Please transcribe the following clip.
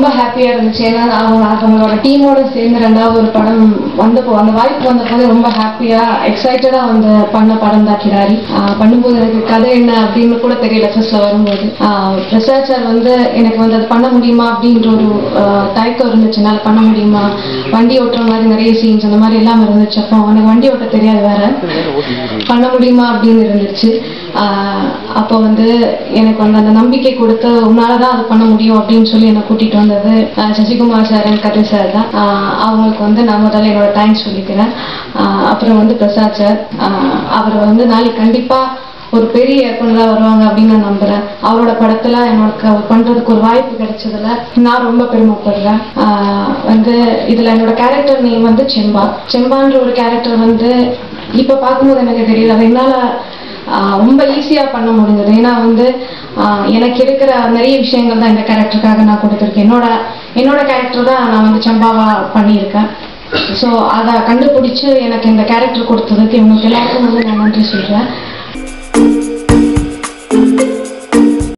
ரொம்ப ஹாப்பியா இருந்துச்சு. ஏன்னா அவங்களோட டீமோட சேர்ந்து ரெண்டாவது ஒரு படம் வந்தப்போ அந்த வாய்ப்பு வந்தப்போது ரொம்ப ஹாப்பியா எக்ஸைட்டடா வந்து பண்ண படம் தான் கிடாரி. பண்ணும்போது எனக்கு கதை என்ன அப்படின்னு கூட தெரியல. ஃபர்ஸ்ட்ல வரும்போது பிரசாச்சார் வந்து எனக்கு வந்து அது பண்ண முடியுமா அப்படின்ற ஒரு தயக்கம் இருந்துச்சுன்னா அது பண்ண முடியுமா, வண்டி ஓட்டுற மாதிரி நிறைய சீன்ஸ் அந்த மாதிரி எல்லாம் இருந்துச்சு. அப்போ எனக்கு வண்டி ஓட்ட தெரியாது, வேற பண்ண முடியுமா அப்படின்னு இருந்துச்சு. அப்போ வந்து எனக்கு வந்து அந்த நம்பிக்கை கொடுத்து உன்னாலதான் அது பண்ண முடியும் அப்படின்னு சொல்லி என்னை கூட்டிட்டு வந்தது சசிகுமார் சார், என் கதை சார் தான். அவங்களுக்கு வந்து நான் முதல்ல என்னோட தேங்க்ஸ் சொல்லிக்கிறேன். அப்புறம் வந்து பிரசாத் சார், அவர் வந்து நாளைக்கு கண்டிப்பா ஒரு பெரிய இயக்குனரா வருவாங்க அப்படின்னு நான் நம்புறேன். அவரோட படத்துல எனக்கு பண்றதுக்கு ஒரு வாய்ப்பு கிடைச்சதுல நான் ரொம்ப பெருமைப்படுறேன். வந்து இதுல என்னோட கேரக்டர் நேம் வந்து செம்பா. செம்பான்ற ஒரு கேரக்டர் வந்து இப்ப பார்க்கும்போது எனக்கு தெரியல, என்னால ரொம்ப ஈஸியா பண்ண முடிஞ்சது. ஏன்னா வந்து எனக்கு இருக்கிற நிறைய விஷயங்கள் தான் இந்த கேரக்டருக்காக நான் கொடுத்துருக்கேன். என்னோட கேரக்டர் தான் நான் வந்து செம்பாவா பண்ணியிருக்கேன். ஸோ அதை கண்டுபிடிச்சு எனக்கு இந்த கேரக்டர் கொடுத்ததுக்கு இவங்களுக்கு எல்லாருக்கும் வந்து நான் நன்றி சொல்றேன்.